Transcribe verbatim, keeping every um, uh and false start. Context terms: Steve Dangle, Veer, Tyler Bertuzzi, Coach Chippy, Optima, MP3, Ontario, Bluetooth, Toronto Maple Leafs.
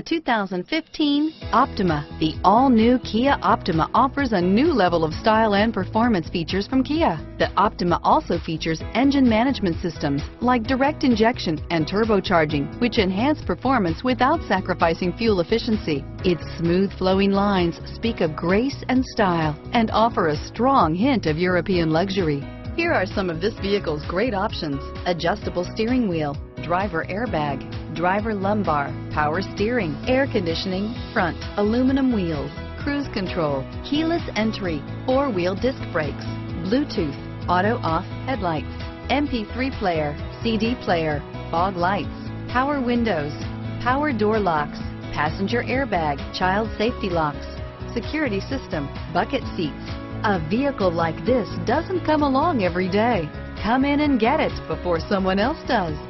The two thousand fifteen Optima. The all-new Kia Optima offers a new level of style and performance features from Kia. The Optima also features engine management systems like direct injection and turbocharging, which enhance performance without sacrificing fuel efficiency. Its smooth flowing lines speak of grace and style and offer a strong hint of European luxury. Here are some of this vehicle's great options: adjustable steering wheel, driver airbag, driver lumbar, power steering, air conditioning, front, aluminum wheels, cruise control, keyless entry, four-wheel disc brakes, Bluetooth, auto off headlights, M P three player, C D player, fog lights, power windows, power door locks, passenger airbag, child safety locks, security system, bucket seats. A vehicle like this doesn't come along every day. Come in and get it before someone else does.